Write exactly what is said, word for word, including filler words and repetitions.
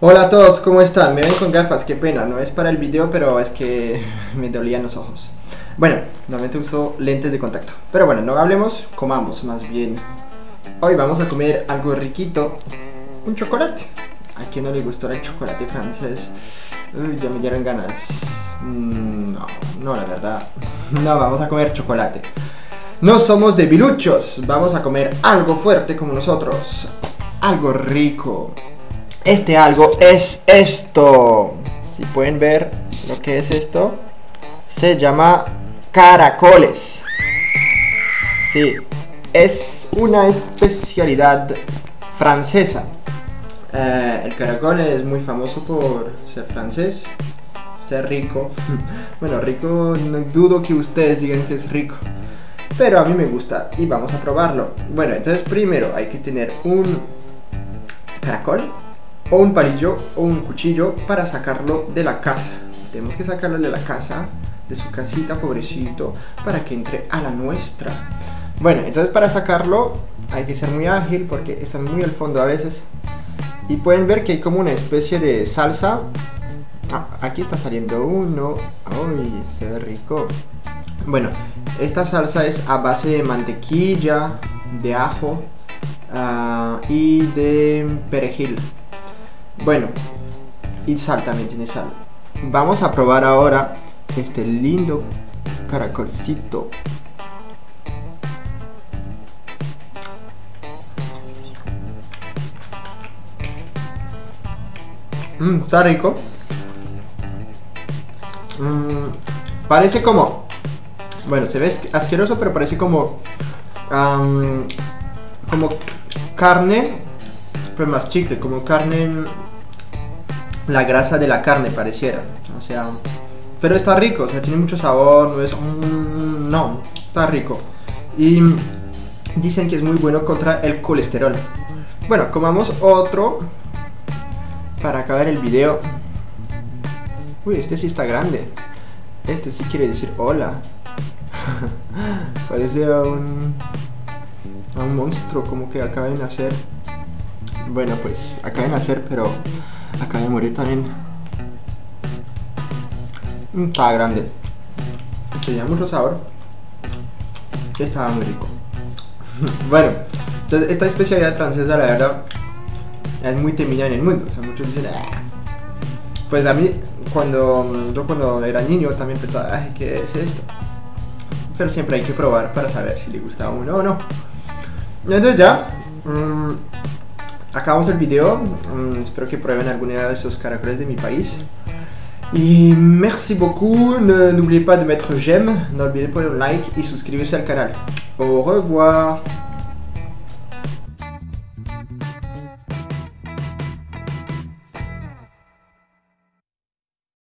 Hola a todos, ¿cómo están? Me ven con gafas, qué pena, no es para el video, pero es que me dolían los ojos. Bueno, normalmente uso lentes de contacto, pero bueno, no hablemos, comamos más bien. Hoy vamos a comer algo riquito, un chocolate. ¿A quién no le gustó el chocolate francés? Uy, ya me dieron ganas. Mm, no, no, la verdad, no, vamos a comer chocolate. No somos debiluchos, vamos a comer algo fuerte como nosotros, algo rico. Este algo es esto. Si pueden ver lo que es esto, se llama caracoles. Sí, es una especialidad francesa. Eh, el caracol es muy famoso por ser francés, ser rico. Bueno, rico, no dudo que ustedes digan que es rico, pero a mí me gusta y vamos a probarlo. Bueno, entonces primero hay que tener un caracol, o un palillo, o un cuchillo para sacarlo de la casa. Tenemos que sacarlo de la casa, de su casita, pobrecito, para que entre a la nuestra. Bueno, entonces para sacarlo hay que ser muy ágil porque están muy al fondo a veces. Y pueden ver que hay como una especie de salsa. Ah, aquí está saliendo uno. Uy, se ve rico. Bueno, esta salsa es a base de mantequilla, de ajo uh, y de perejil. Bueno, y sal también tiene sal. Vamos a probar ahora este lindo caracolcito. Mmm, está rico. Mm, parece como... Bueno, se ve asqueroso, pero parece como... Um, como carne... Pues más chicle, como carne... La grasa de la carne pareciera, o sea, pero está rico, o sea, tiene mucho sabor, no es, mmm, no, está rico. Y dicen que es muy bueno contra el colesterol. Bueno, comamos otro para acabar el video. Uy, este sí está grande, este sí quiere decir hola. Parece a un, a un monstruo como que acaba de nacer. Bueno, pues acaba de nacer, pero... acaba de morir también. Estaba grande, tenía mucho sabor, estaba muy rico. Bueno, entonces esta especialidad francesa, la verdad, es muy temida en el mundo. O sea, muchos dicen, ah. Pues a mí, cuando yo cuando era niño también pensaba, ay, ¿qué es esto? Pero siempre hay que probar para saber si le gusta a uno o no. Y entonces ya mmm, acabamos el video. Um, espero que prueben alguna de esos caracoles de mi país. Y merci beaucoup. N'oubliez pas de mettre j'aime, no olviden poner un like y suscribirse al canal. Au revoir.